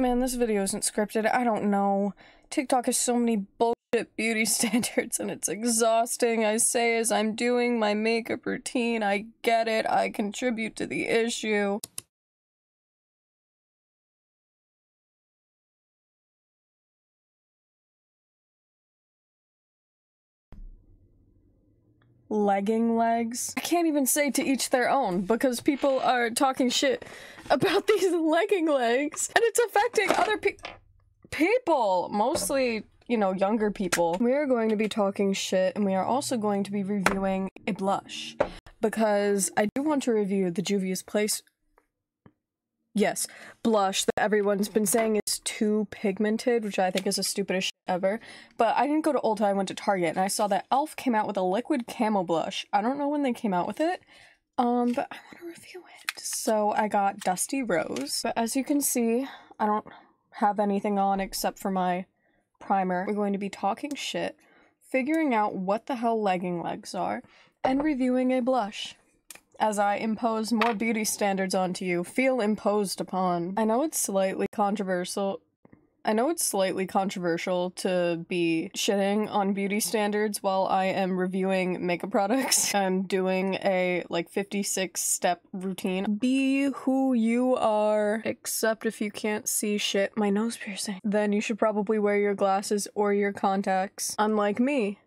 Man, this video isn't scripted. I don't know. TikTok has so many bullshit beauty standards and it's exhausting. I say as I'm doing my makeup routine, I get it. I contribute to the issue. Legging legs. I can't even say to each their own because people are talking shit about these legging legs and it's affecting other people, mostly, you know, younger people. We are going to be talking shit and we are also going to be reviewing a blush because I do want to review the Juvia's Place, yes, blush that everyone's been saying is too pigmented, which I think is the stupidest shit ever. But I didn't go to Ulta, I went to Target, and I saw that Elf came out with a liquid camel blush. I don't know when they came out with it, but I want to review it. So I got Dusty Rose. But as you can see, I don't have anything on except for my primer. We're going to be talking shit, figuring out what the hell legging legs are, and reviewing a blush. As I impose more beauty standards onto you, feel imposed upon. I know it's slightly controversial to be shitting on beauty standards while I am reviewing makeup products. I'm doing a, like, 56-step routine. Be who you are, except if you can't see shit. My nose piercing. Then you should probably wear your glasses or your contacts. Unlike me,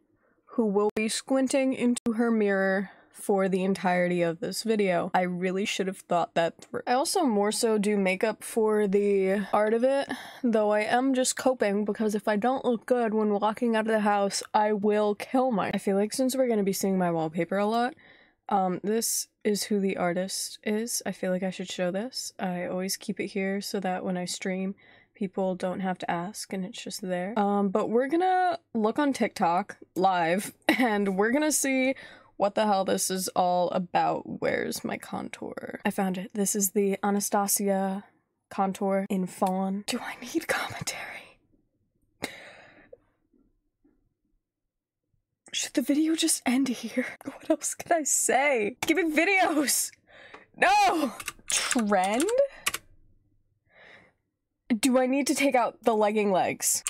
who will be squinting into her mirror for the entirety of this video. I really should have thought that through. I also more so do makeup for the art of it, though I am just coping because if I don't look good when walking out of the house, I will kill myself. I feel like since we're gonna be seeing my wallpaper a lot, this is who the artist is. I feel like I should show this. I always keep it here so that when I stream, people don't have to ask and it's just there. But we're gonna look on TikTok live and we're gonna see what the hell this is all about. Where's my contour? I found it. This is the Anastasia contour in Fawn. Do I need commentary? Should the video just end here? What else could I say? Give me videos! No! Trend? Do I need to take out the legging legs?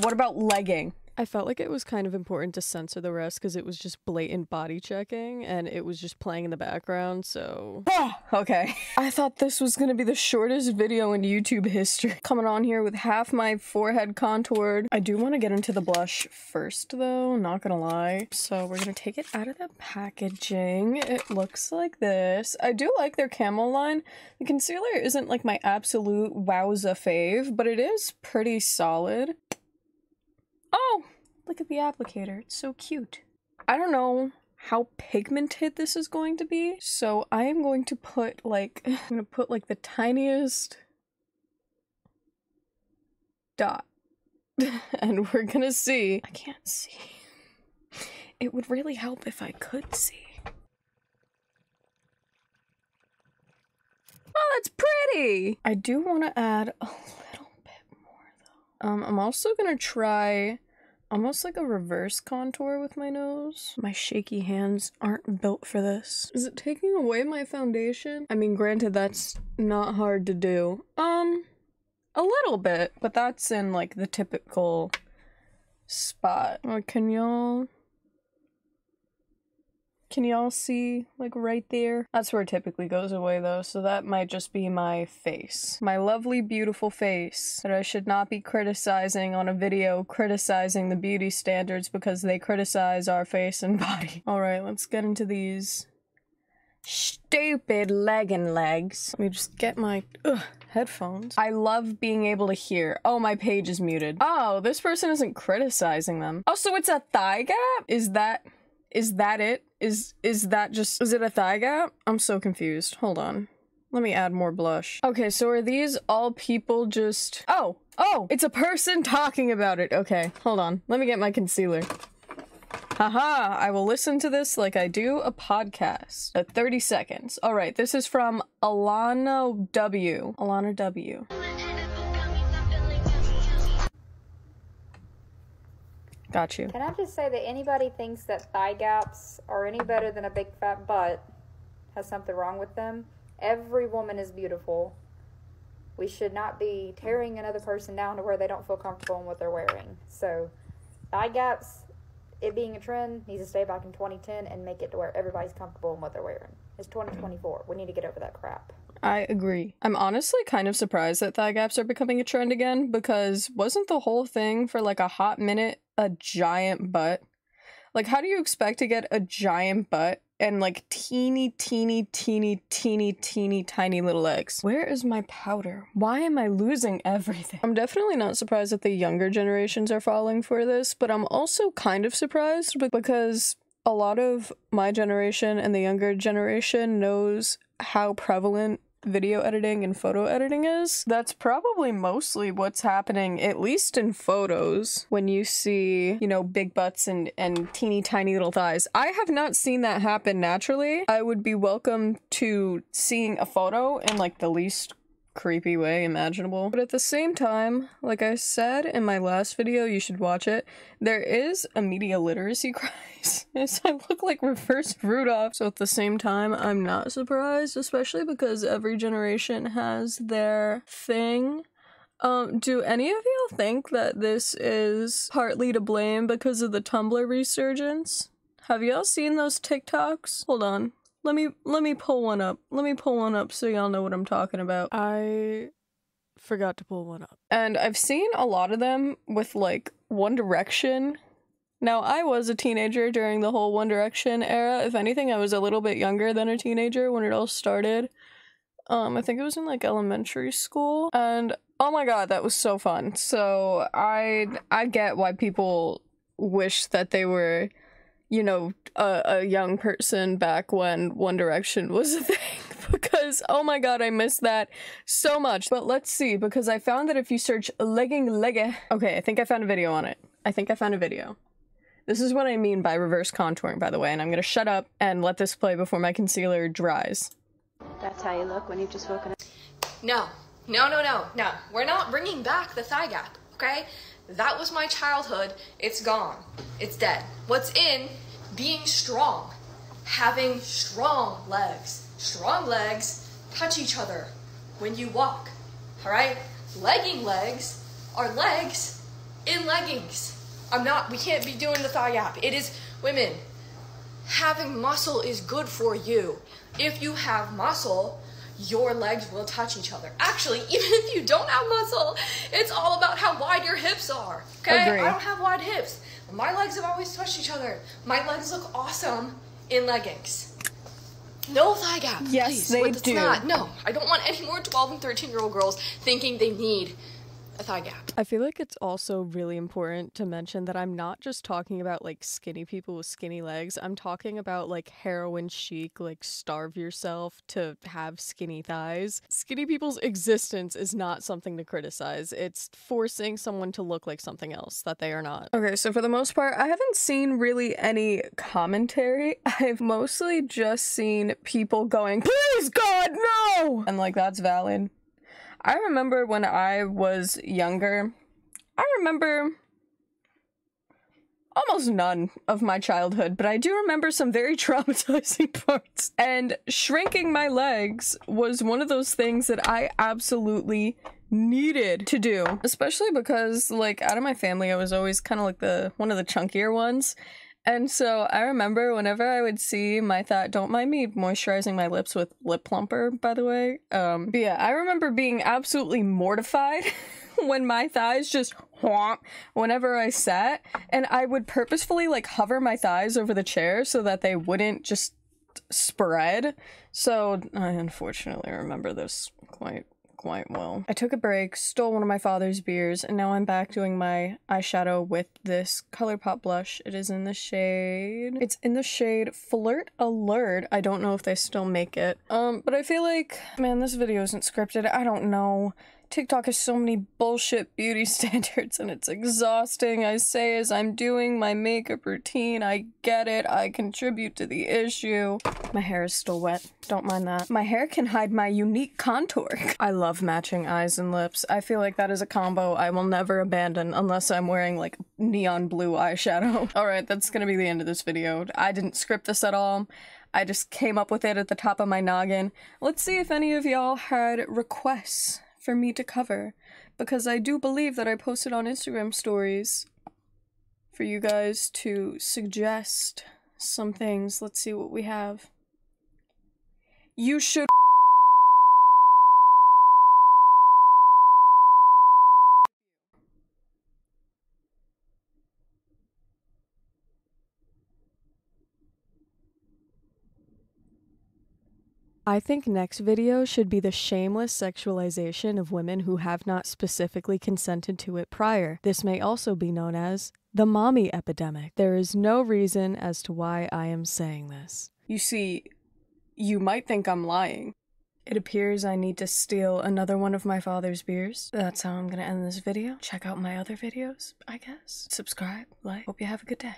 What about legging? I felt like it was kind of important to censor the rest because it was just blatant body checking and it was just playing in the background, so... Oh, okay. I thought this was gonna be the shortest video in YouTube history. Coming on here with half my forehead contoured. I do want to get into the blush first, though, not gonna lie. So we're gonna take it out of the packaging. It looks like this. I do like their camel line. The concealer isn't like my absolute wowza fave, but it is pretty solid. Oh, look at the applicator. It's so cute. I don't know how pigmented this is going to be, so I am going to put like, I'm gonna put like the tiniest dot and we're gonna see. I can't see. It would really help if I could see. Oh, that's pretty. I do want to add a little bit more though. I'm also gonna try almost like a reverse contour with my nose. My shaky hands aren't built for this. Is it taking away my foundation? I mean, granted, that's not hard to do. A little bit, but that's in like the typical spot. Or can y'all see like right there? That's where it typically goes away though, so that might just be my face. My lovely, beautiful face that I should not be criticizing on a video criticizing the beauty standards because they criticize our face and body. Alright, let's get into these stupid legging legs. Let me just get my headphones. I love being able to hear. Oh, my page is muted. Oh, this person isn't criticizing them. Oh, so it's a thigh gap? Is that it? Is it a thigh gap? I'm so confused. Hold on. Let me add more blush. Okay, so are these all people just... Oh, it's a person talking about it. Okay, hold on. Let me get my concealer. Haha, I will listen to this like I do a podcast. 30 seconds. All right, this is from Alana W. Alana W. Got you. Can I just say that anybody thinks that thigh gaps are any better than a big fat butt has something wrong with them. Every woman is beautiful. We should not be tearing another person down to where they don't feel comfortable in what they're wearing. So thigh gaps, it being a trend, needs to stay back in 2010 and make it to where everybody's comfortable in what they're wearing. It's 2024. We need to get over that crap. I agree. I'm honestly kind of surprised that thigh gaps are becoming a trend again, because wasn't the whole thing for like a hot minute a giant butt? Like, how do you expect to get a giant butt and like teeny tiny little legs? Where is my powder? Why am I losing everything? I'm definitely not surprised that the younger generations are falling for this, but I'm also kind of surprised because a lot of my generation and the younger generation knows how prevalent video editing and photo editing is. That's probably mostly what's happening, at least in photos, when you see, you know, big butts and teeny tiny little thighs. I have not seen that happen naturally. I would be welcome to seeing a photo in like the least creepy way imaginable, but at the same time, like I said in my last video, you should watch it, there is a media literacy crisis. I look like reverse Rudolph. So at the same time, I'm not surprised, especially because every generation has their thing. Do any of y'all think that this is partly to blame because of the Tumblr resurgence? Have y'all seen those TikToks? Hold on. Let me pull one up. Let me pull one up so y'all know what I'm talking about. I forgot to pull one up. And I've seen a lot of them with like One Direction. Now, I was a teenager during the whole One Direction era. If anything, I was a little bit younger than a teenager when it all started. I think it was in like elementary school. And oh my god, that was so fun. So I get why people wish that they were, you know, a young person back when One Direction was a thing, because oh my god, I miss that so much. But let's see, because I found that if you search legging leggy, okay, I think I found a video on it. I think I found a video. This is what I mean by reverse contouring, by the way, and I'm gonna shut up and let this play before my concealer dries. That's how you look when you've just woken up. No, we're not bringing back the thigh gap, okay? That was my childhood. It's gone. It's dead. What's in? Being strong. Having strong legs. Strong legs touch each other when you walk. Alright? Legging legs are legs in leggings. We can't be doing the thigh gap. It is, women, having muscle is good for you. If you have muscle, your legs will touch each other. Actually, even if you don't have muscle, it's all about how wide your hips are, okay? Agreed. I don't have wide hips. My legs have always touched each other. My legs look awesome in leggings. No thigh gap. Yes, please. They do. Not. No, I don't want any more 12 and 13-year-old girls thinking they need a thigh gap. I feel like it's also really important to mention that I'm not just talking about like skinny people with skinny legs. I'm talking about like heroin chic, like starve yourself to have skinny thighs. Skinny people's existence is not something to criticize. It's forcing someone to look like something else that they are not. Okay, so for the most part, I haven't seen really any commentary. I've mostly just seen people going, "Please God, no!" And like, that's valid. I remember when I was younger, I remember almost none of my childhood, but I do remember some very traumatizing parts. And shrinking my legs was one of those things that I absolutely needed to do, especially because like out of my family, I was always kind of like one of the chunkier ones. And so I remember whenever I would see my thigh, don't mind me moisturizing my lips with Lip Plumper, by the way. But yeah, I remember being absolutely mortified when my thighs just whomp whenever I sat, and I would purposefully like hover my thighs over the chair so that they wouldn't just spread. So I unfortunately remember this quite well. I took a break, stole one of my father's beers, and now I'm back doing my eyeshadow with this ColourPop blush. It is in the shade. It's in the shade Flirt Alert. I don't know if they still make it. But I feel like, man, this video isn't scripted. I don't know. TikTok has so many bullshit beauty standards and it's exhausting. I say as I'm doing my makeup routine, I get it. I contribute to the issue. My hair is still wet. Don't mind that. My hair can hide my unique contour. I love matching eyes and lips. I feel like that is a combo I will never abandon unless I'm wearing like neon blue eyeshadow. All right, that's gonna be the end of this video. I didn't script this at all. I just came up with it at the top of my noggin. Let's see if any of y'all had requests for me to cover, because I do believe that I posted on Instagram stories for you guys to suggest some things. Let's see what we have. You should I think next video should be the shameless sexualization of women who have not specifically consented to it prior. This may also be known as the mommy epidemic. There is no reason as to why I am saying this. You see, you might think I'm lying. It appears I need to steal another one of my father's beers. That's how I'm gonna end this video. Check out my other videos, I guess. Subscribe, like, hope you have a good day.